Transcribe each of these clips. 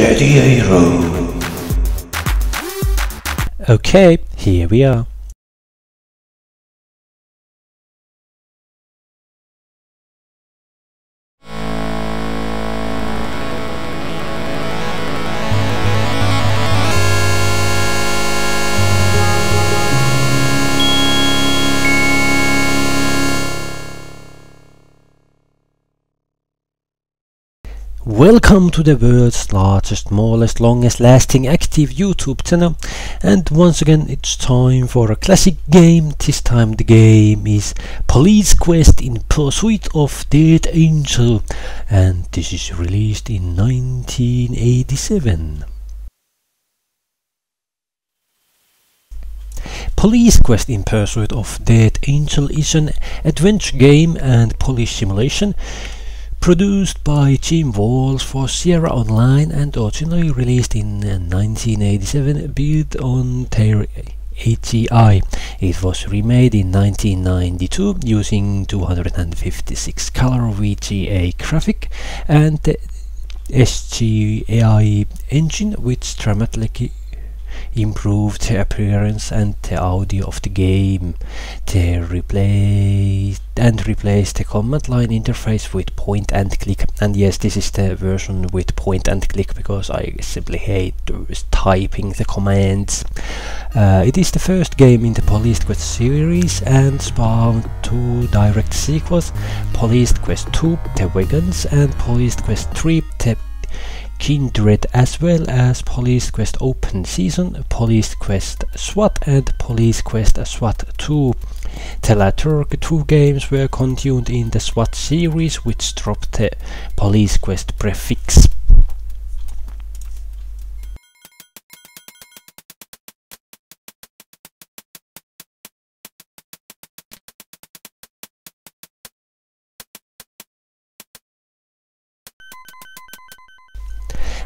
Okay, here we are. Welcome to the world's largest, smallest, longest lasting active YouTube channel, and once again it's time for a classic game. This time the game is Police Quest in Pursuit of Death Angel, and this is released in 1987. Police Quest in Pursuit of Death Angel is an adventure game and police simulation produced by Jim Walls for Sierra Online and originally released in 1987, built on their AGI. It was remade in 1992 using 256 color VGA graphic and the SCI engine, which dramatically improved the appearance and the audio of the game. They replaced the command line interface with point and click, and yes, this is the version with point and click because I simply hate typing the commands. It is the first game in the Police Quest series and spawned two direct sequels, Police Quest II: The Vengeance and Police Quest III: The Kindred, as well as Police Quest Open Season, Police Quest SWAT and Police Quest SWAT 2. The latter two games were continued in the SWAT series, which dropped the Police Quest prefix.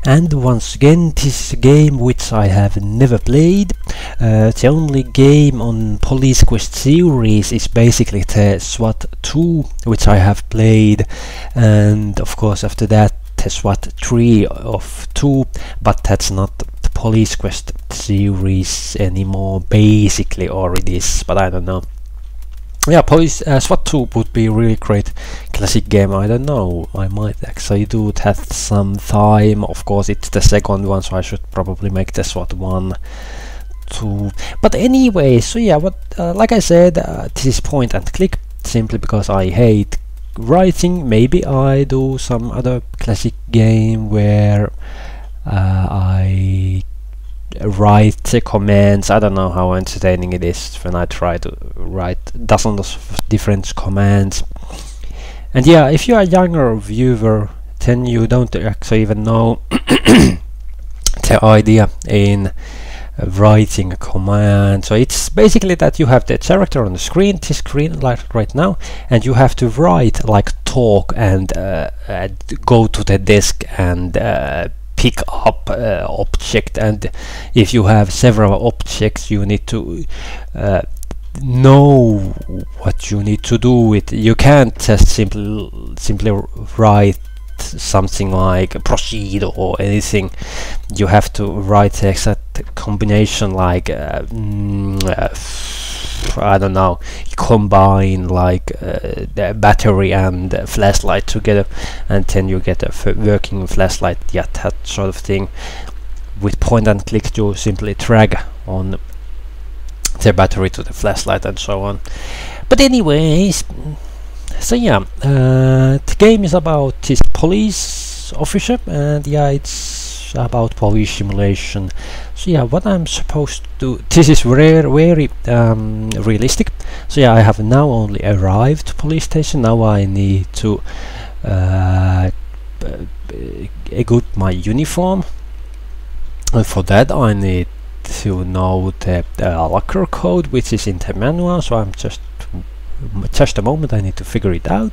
And once again, this is a game which I have never played. The only game on Police Quest series is basically the SWAT 2, which I have played, and of course after that the SWAT 3 of 2, but that's not the Police Quest series anymore, basically, or it is, but I don't know. Yeah, SWAT 2 would be a really great classic game. I don't know, I might actually do that sometime. Of course it's the second one, so I should probably make the SWAT 1, 2. But anyway, so yeah, like I said, this is point and click simply because I hate writing. Maybe I do some other classic game where I write the commands. I don't know how entertaining it is when I try to write dozens of different commands. And yeah, if you are a younger viewer, then you don't actually even know the idea in writing a command. So it's basically that you have the character on the screen, this screen like right now, and you have to write, like talk and go to the desk and pick up object, and if you have several objects you need to know what you need to do with. You can't just simply write something like proceed or anything. You have to write the exact combination, like I don't know, combine like the battery and flashlight together, and then you get a working flashlight. Yeah, that sort of thing. With point and click you simply drag on the battery to the flashlight and so on. But anyways, so yeah, the game is about this police officer, and yeah, it's about police simulation. So yeah, what I'm supposed to do, this is very realistic. So yeah, I have now only arrived to police station. Now I need to equip my uniform, and for that I need to know the locker code, which is in the manual. So I'm just a moment, I need to figure it out.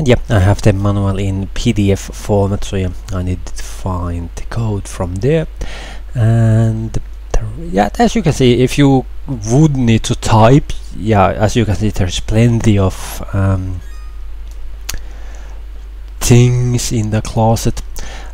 And yep, I have the manual in PDF format, so yeah, I need to find the code from there. And yeah, as you can see, if you would need to type, yeah, as you can see, there's plenty of things in the closet.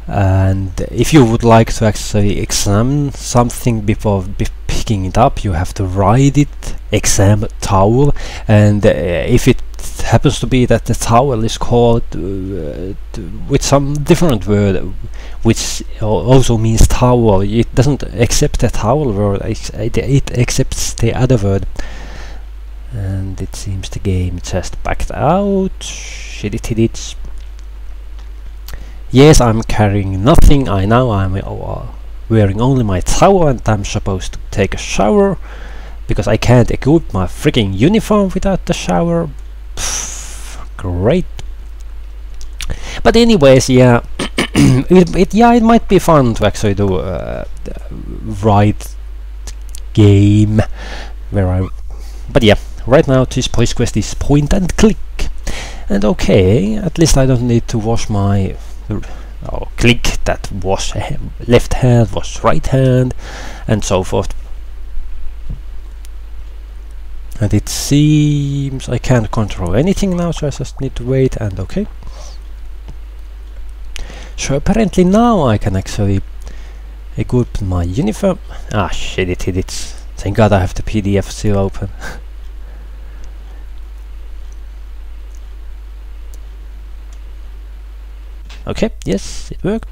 And if you would like to actually examine something before picking it up, you have to write it exam towel. And if it happens to be that the towel is called with some different word, which also means towel, it doesn't accept the towel word, it accepts the other word. And it seems the game just backed out. Shit. Yes, I'm carrying nothing. I know I'm wearing only my towel, and I'm supposed to take a shower because I can't equip my freaking uniform without the shower. Pff, great. But anyways, yeah, it might be fun to actually do write game where I. But yeah, right now this Police Quest is point and click, and okay, at least I don't need to wash my. Oh, click that was left hand, was right hand, and so forth. And it seems I can't control anything now, so I just need to wait and okay. So apparently now I can actually equip my uniform. Ah, shit, it did it. Thank God I have the PDF still open. Okay, yes, it worked.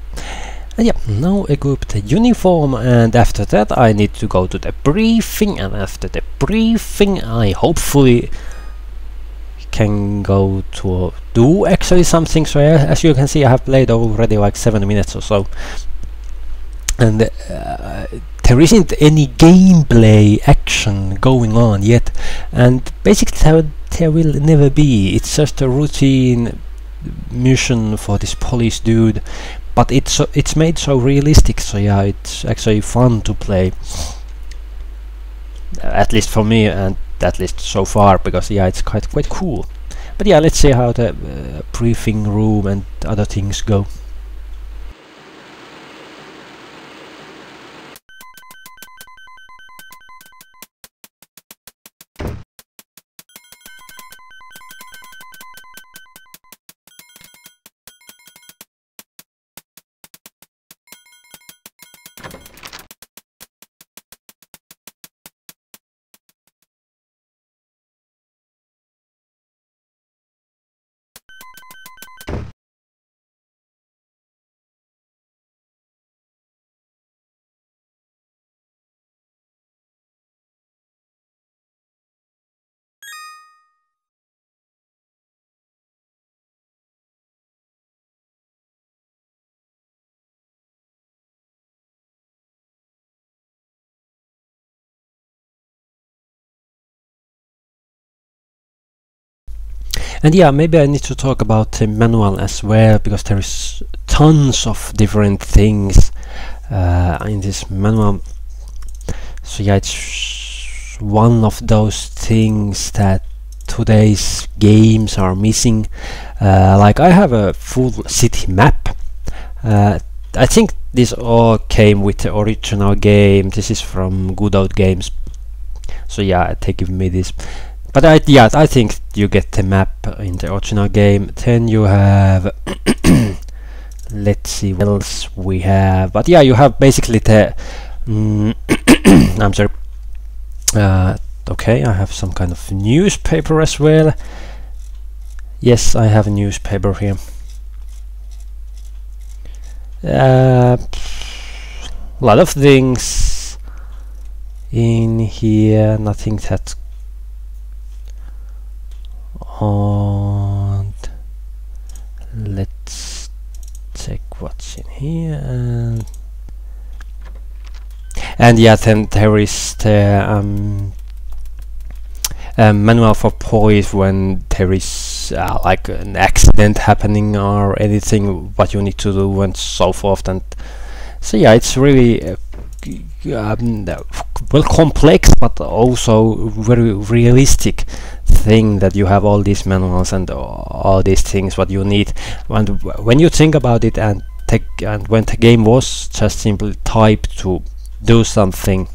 And yeah, now equip the uniform, and after that I need to go to the briefing, and after the briefing I hopefully can go to do actually something. So as you can see, I have played already like 7 minutes or so, and there isn't any gameplay action going on yet, and basically there will never be. It's just a routine mission for this police dude, but it's made so realistic, so yeah, it's actually fun to play, at least for me, and at least so far, because yeah, it's quite cool. But yeah, let's see how the briefing room and other things go. And yeah, maybe I need to talk about the manual as well, because there is tons of different things in this manual. So yeah, it's one of those things that today's games are missing. Like I have a full city map. I think this all came with the original game. This is from Good Old Games. So yeah, they give me this. But yeah, I think you get the map in the original game. Then you have, let's see what else we have. But yeah, you have basically the, I'm sorry. Okay, I have some kind of newspaper as well. Yes, I have a newspaper here. A lot of things in here, nothing that's and let's check what's in here. And yeah, then there is the manual for police when there is like an accident happening or anything, what you need to do and so forth. And so yeah, it's really well complex, but also very realistic. thing that you have all these manuals and all these things what you need. And when you think about it and when the game was just simply typed to do something,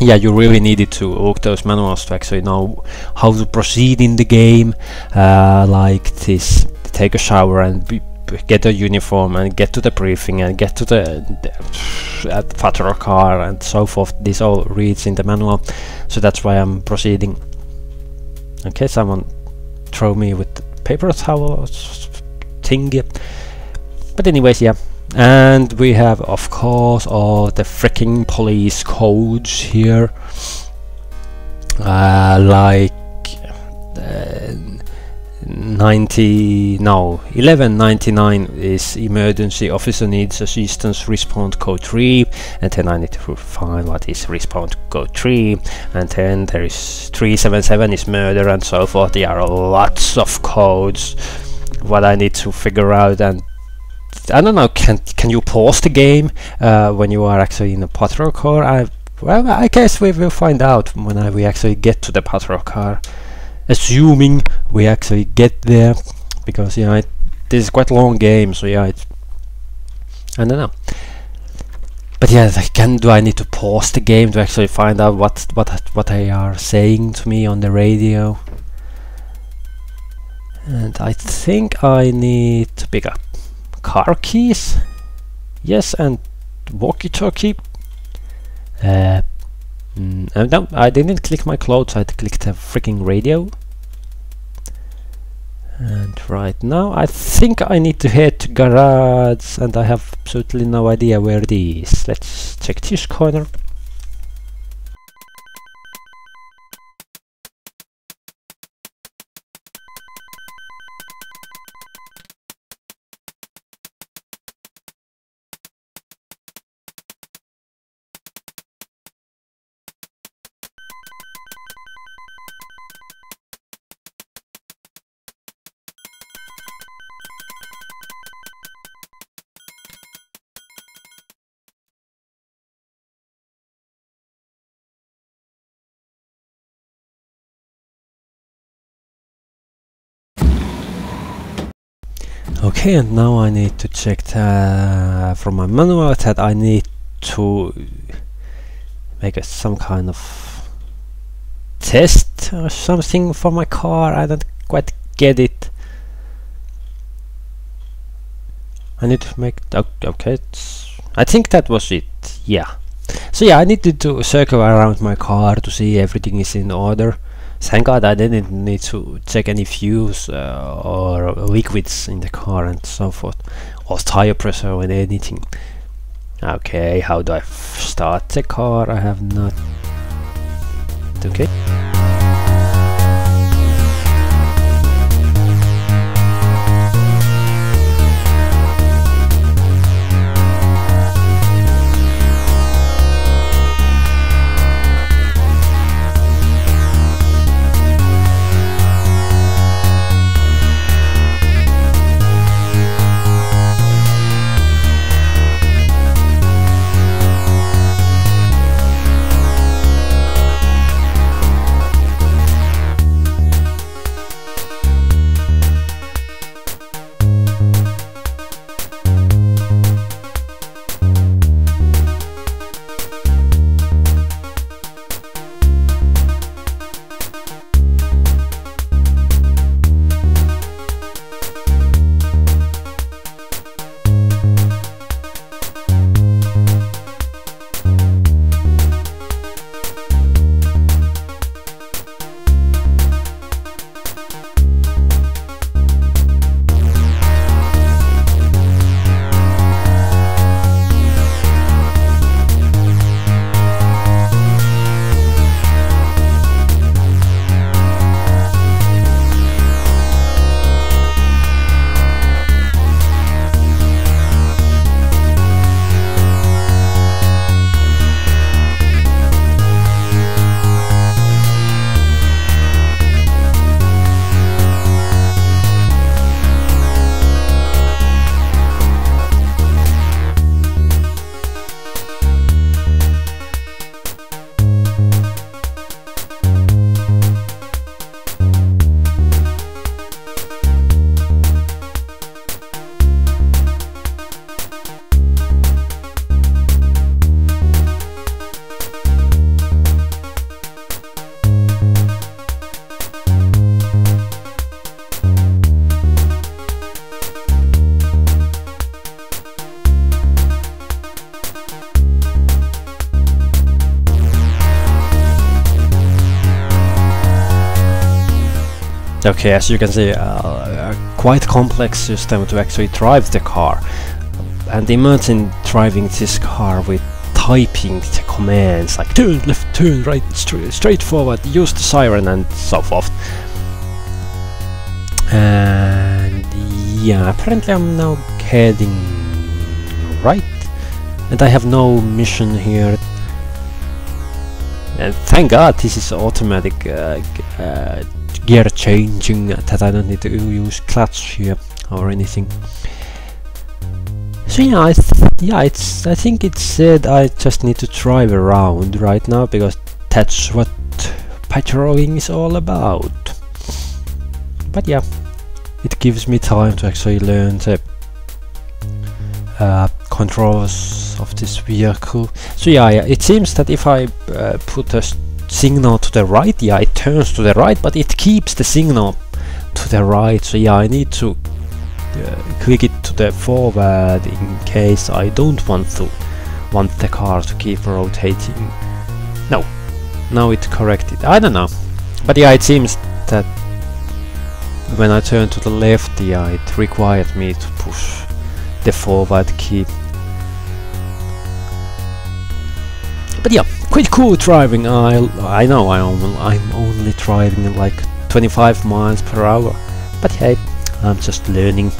yeah, you really needed to look those manuals to actually know how to proceed in the game, like this, take a shower and get a uniform and get to the briefing and get to the patrol car and so forth. This all reads in the manual, so that's why I'm proceeding. Okay, someone throw me with the paper towel thingy. But anyways, yeah. And we have, of course, all the freaking police codes here, like 1199 is emergency officer needs assistance, respond code 3, and then I need to find what is respond code 3, and then there is 377 is murder and so forth. There are lots of codes what I need to figure out. And I don't know, can you pause the game when you are actually in a patrol car? Well, I guess we will find out when we actually get to the patrol car. Assuming we actually get there, because yeah, this is quite a long game, so yeah, I don't know. But yeah, do I need to pause the game to actually find out what they are saying to me on the radio? And I think I need to pick up car keys, yes, and walkie-talkie. No, I didn't click my clothes, I clicked the freaking radio. And right now I think I need to head to garage, and I have absolutely no idea where it is. Let's check this corner. Okay, and now I need to check from my manual that I need to make some kind of test or something for my car. I don't quite get it. I need to make... okay, I think that was it, yeah. So yeah, I needed to circle around my car to see everything is in order. Thank God I didn't need to check any fuels or liquids in the car and so forth, or tire pressure or anything. Okay, how do I start the car? I have not... Okay. Okay, as you can see, a quite complex system to actually drive the car. And imagine driving this car with typing the commands like turn left, turn right, straight forward, use the siren and so forth. And yeah, apparently I'm now heading right. And I have no mission here. And thank God this is automatic gear changing, that I don't need to use clutch here or anything. So yeah, I think it said I just need to drive around right now, because that's what patrolling is all about. But yeah, it gives me time to actually learn the controls of this vehicle. So yeah, it seems that if I put a signal to the right, yeah, it turns to the right, but it keeps the signal to the right. So yeah, I need to click it to the forward in case I don't want the car to keep rotating. No, now it corrected. I don't know, but yeah, it seems that when I turn to the left, yeah, it required me to push the forward key. But yeah, quite cool driving. I know I'm only driving like 25 miles per hour, but hey, I'm just learning.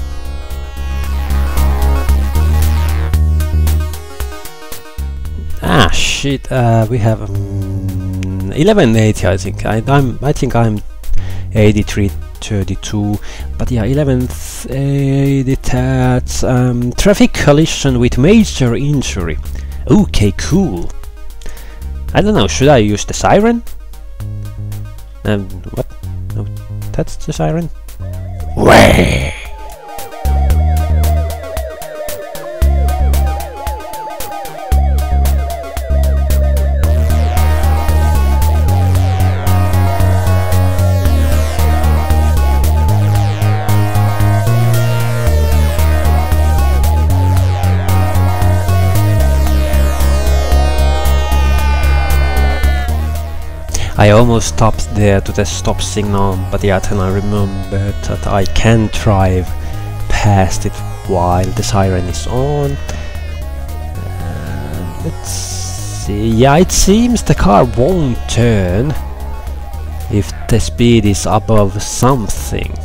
Ah shit, we have 1180, I think. I think I'm 8332, but yeah, 1180. That's traffic collision with major injury. Okay, cool. I don't know, should I use the siren? What? No, that's the siren. Way. I almost stopped there to the stop signal, but yeah, then I remembered that I can drive past it while the siren is on. And let's see. Yeah, it seems the car won't turn if the speed is above something.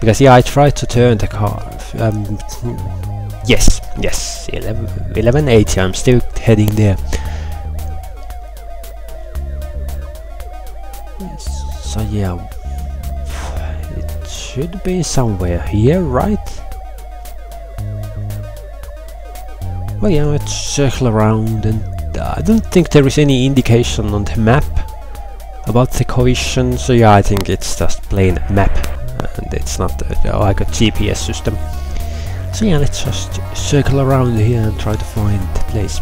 Because yeah, I tried to turn the car. Yes, 1180. I'm still heading there. So yeah, it should be somewhere here, right? Well yeah, let's circle around, and I don't think there is any indication on the map about the collision, so yeah, I think it's just plain map, and it's not like a GPS system. So yeah, let's just circle around here and try to find the place.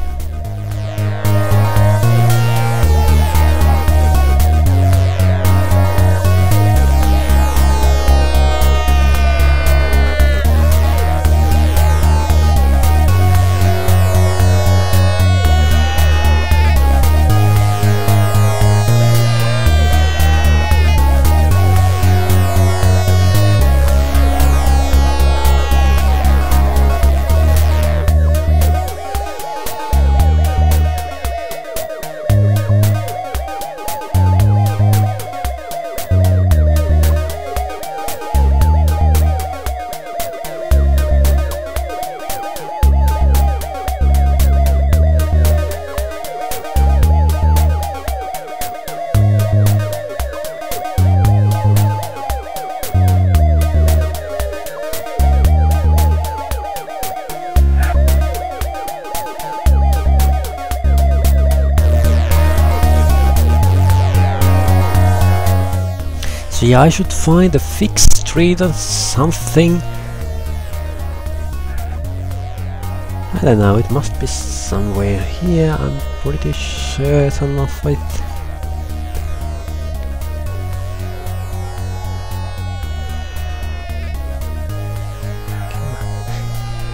Yeah, I should find a fixed street or something. I don't know, it must be somewhere here, I'm pretty certain of it.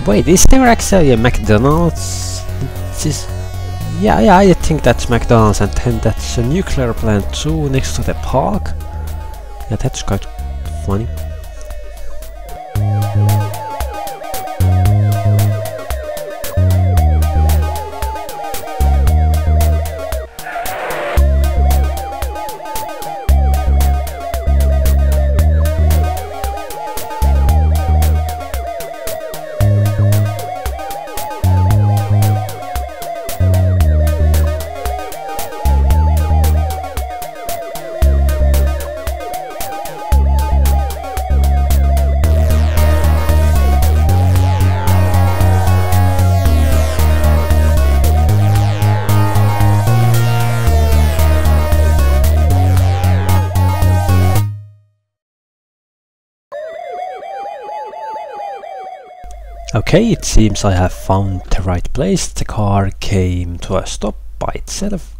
Wait, is there actually a McDonald's? Yeah, I think that's McDonald's, and then that's a nuclear plant too, next to the park. Yeah, that's quite 20. Okay, it seems I have found the right place. The car came to a stop by itself.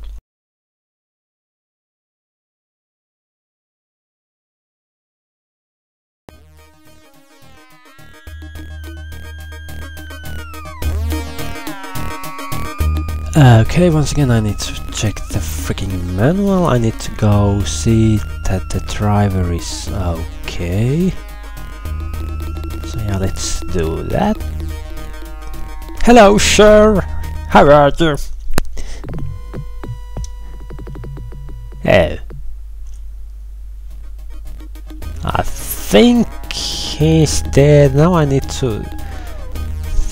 Okay, once again I need to check the freaking manual. I need to go see that the driver is okay. So yeah, let's do that. Hello, sir! How are you? Oh. I think he's dead. Now I need to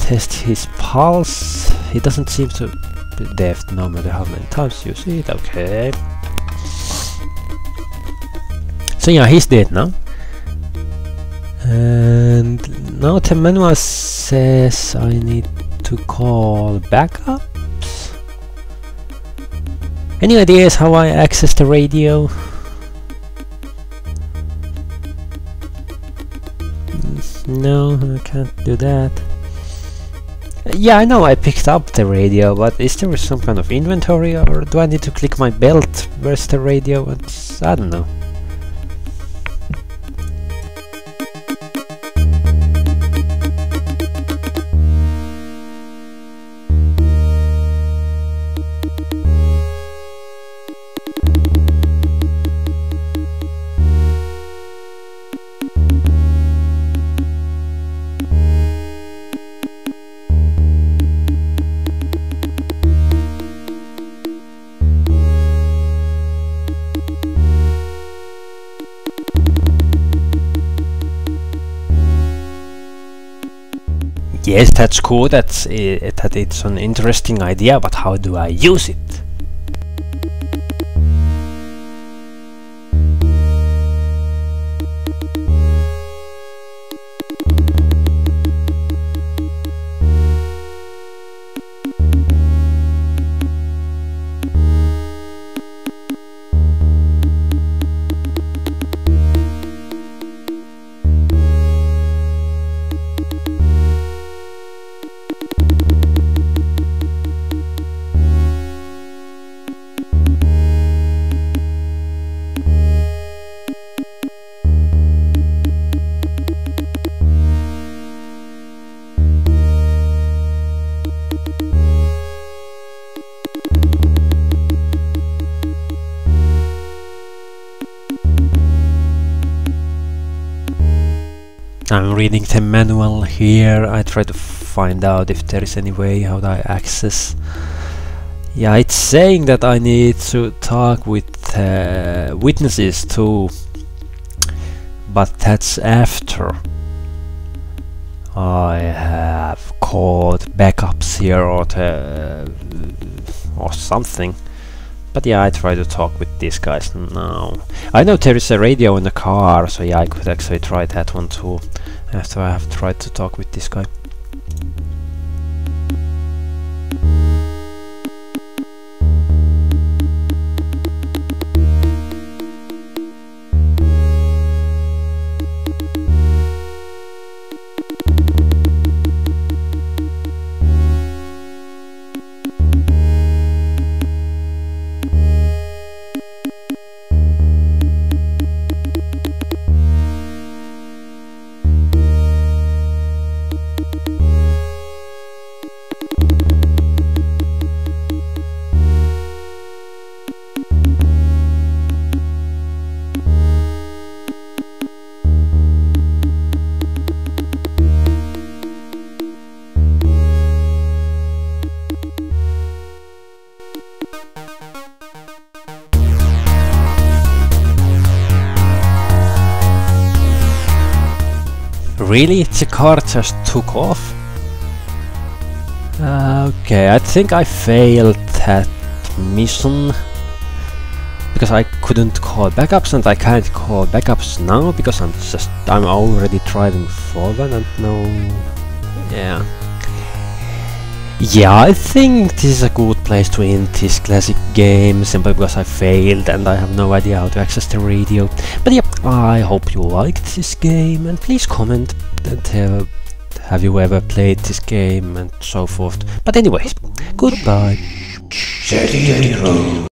test his pulse. He doesn't seem to be deaf no matter how many times you see it. Okay. So yeah, he's dead now. And now the manual says I need to call backups. Any ideas how I access the radio? No, I can't do that. Yeah, I know I picked up the radio, but is there some kind of inventory, or do I need to click my belt? Where's the radio? What's, I don't know. Yes, that's cool, that it's an interesting idea, but how do I use it? I'm reading the manual here. I try to find out if there is any way how I access. Yeah, it's saying that I need to talk with witnesses too, but that's after I have called backups here or something. But yeah, I try to talk with these guys now. I know there is a radio in the car, so yeah, I could actually try that one too, after I have tried to talk with this guy. Really? The car just took off? Okay, I think I failed that mission because I couldn't call backups, and I can't call backups now because I'm already driving forward and no... yeah. Yeah, I think this is a good place to end this classic game, simply because I failed and I have no idea how to access the radio. But yep, I hope you liked this game, and please comment and tell have you ever played this game and so forth. But anyways, goodbye.